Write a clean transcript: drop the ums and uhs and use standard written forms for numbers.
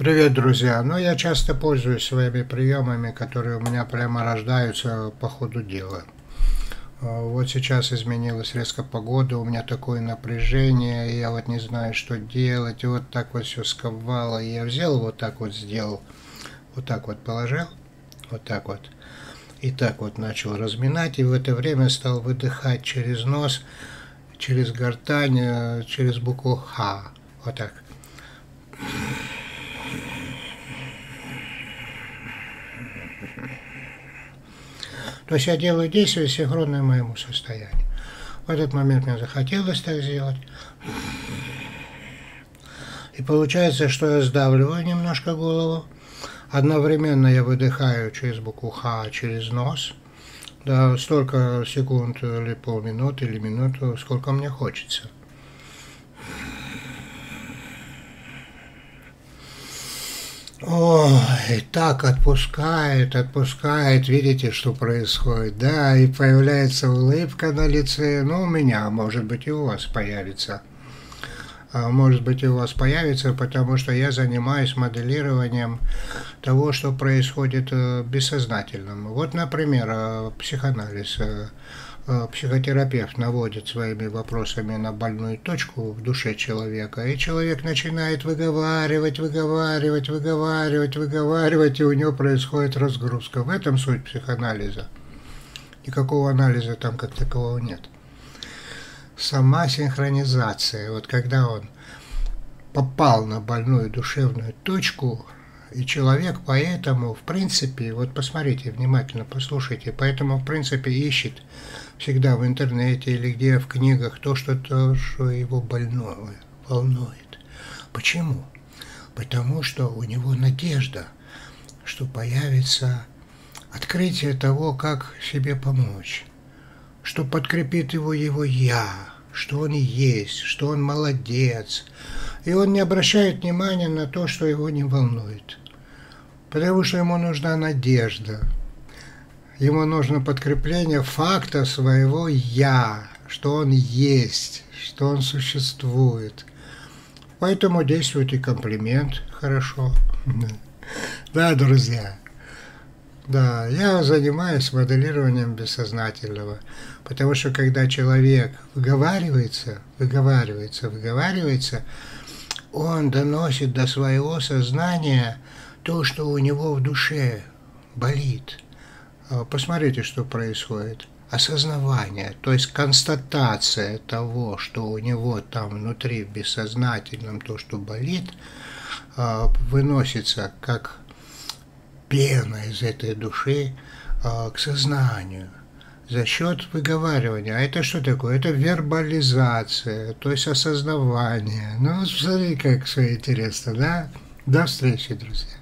Привет, друзья! Я часто пользуюсь своими приемами, которые у меня прямо рождаются по ходу дела. Вот сейчас изменилась резко погода, у меня такое напряжение, я вот не знаю, что делать, и вот так вот все сковало. Я взял, вот так вот сделал, вот так вот положил, вот так вот, и так вот начал разминать, и в это время стал выдыхать через нос, через гортань, через букву Х, вот так. То есть я делаю действия, синхронные моему состоянию. В этот момент мне захотелось так сделать. И получается, что я сдавливаю немножко голову. Одновременно я выдыхаю через букву Х, через нос. Да, столько секунд, или полминуты, или минуту, сколько мне хочется. Ой, так отпускает, отпускает, видите, что происходит, да, и появляется улыбка на лице, у меня, может быть, и у вас появится, потому что я занимаюсь моделированием того, что происходит в бессознательном. Вот, например, психоанализ, психотерапевт наводит своими вопросами на больную точку в душе человека, и человек начинает выговаривать, и у него происходит разгрузка. В этом суть психоанализа. Никакого анализа там как такового нет. Сама синхронизация. Вот когда он попал на больную душевную точку, и человек поэтому, в принципе, вот посмотрите, внимательно послушайте, поэтому, в принципе, ищет всегда в интернете или где в книгах то, что его больное, волнует. Почему? Потому что у него надежда, что появится открытие того, как себе помочь, что подкрепит его «я», что он есть, что он молодец. И он не обращает внимания на то, что его не волнует. Потому что ему нужна надежда. Ему нужно подкрепление факта своего «я», что он есть, что он существует. Поэтому действует и комплимент хорошо. Да, друзья. Да, я занимаюсь моделированием бессознательного, потому что когда человек выговаривается, он доносит до своего сознания то, что у него в душе болит. Посмотрите, что происходит. Осознавание, то есть констатация того, что у него там внутри в бессознательном, то, что болит, выносится как пена из этой души к сознанию за счет выговаривания. А это что такое? Это вербализация, то есть осознавание. Смотри, как все интересно, да? До встречи, друзья.